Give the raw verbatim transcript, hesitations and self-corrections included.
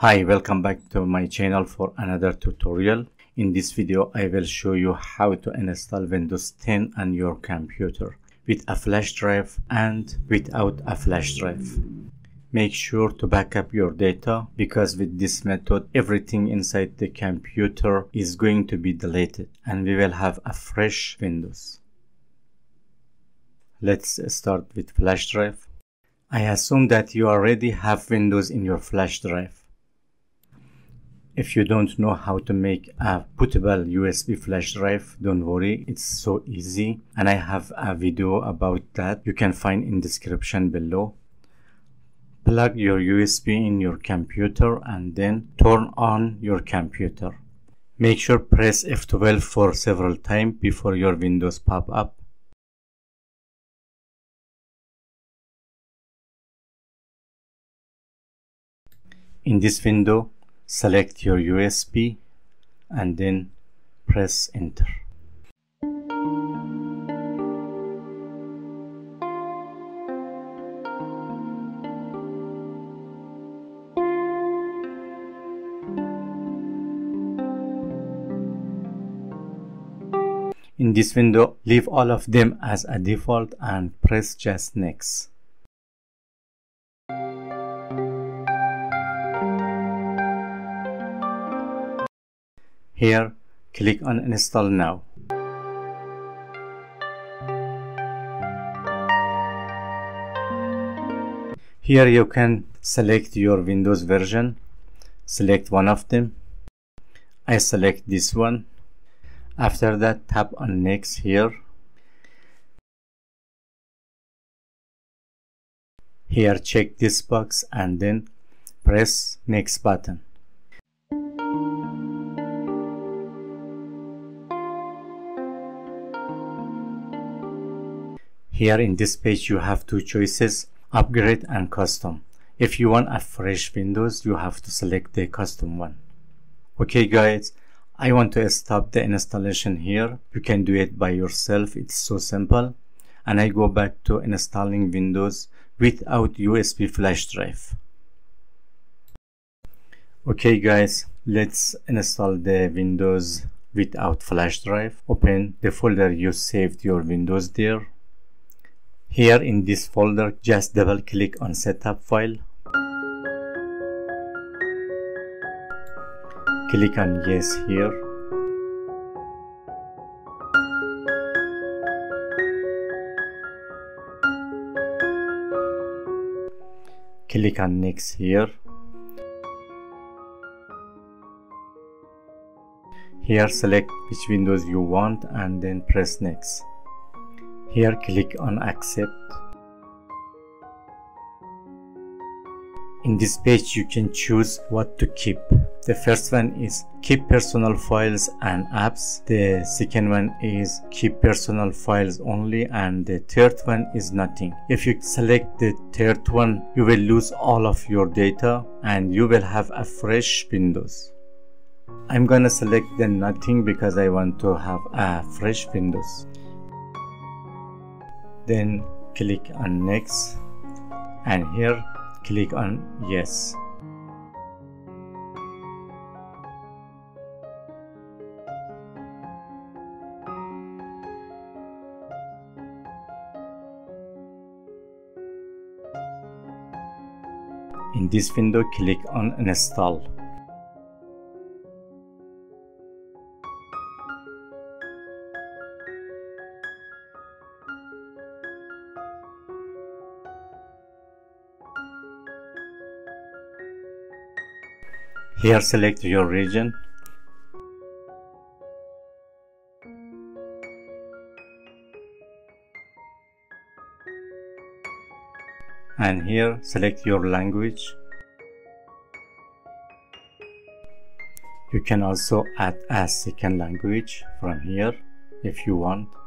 Hi, welcome back to my channel for another tutorial. In this video I will show you how to install Windows ten on your computer with a flash drive and without a flash drive. Make sure to back up your data, because with this method everything inside the computer is going to be deleted and we will have a fresh Windows. Let's start with flash drive. I assume that you already have Windows in your flash drive. If you don't know how to make a bootable U S B flash drive, don't worry, it's so easy and I have a video about that you can find in description below. Plug your U S B in your computer and then turn on your computer. Make sure press F twelve for several times before your Windows pop up. In this window, select your U S B and then press enter. In this window, leave all of them as a default and press just next. Here, click on Install Now. Here you can select your Windows version. Select one of them. I select this one. After that, tap on Next here. Here, check this box and then press Next button. Here in this page you have two choices, upgrade and custom. If you want a fresh Windows, you have to select the custom one. Okay guys, I want to stop the installation here. You can do it by yourself, it's so simple. And I go back to installing Windows without U S B flash drive. Okay guys, let's install the Windows without flash drive. Open the folder you saved your Windows there. Here in this folder, just double click on setup file. Click on yes here. Click on next here. Here select which Windows you want and then press next. Here click on accept. In this page you can choose what to keep. The first one is keep personal files and apps. The second one is keep personal files only, and the third one is nothing. If you select the third one, you will lose all of your data and you will have a fresh Windows. I'm gonna select the nothing because I want to have a fresh Windows. Then click on next and here click on yes. In this window click on install. Here select your region. And here select your language. You can also add a second language from here if you want.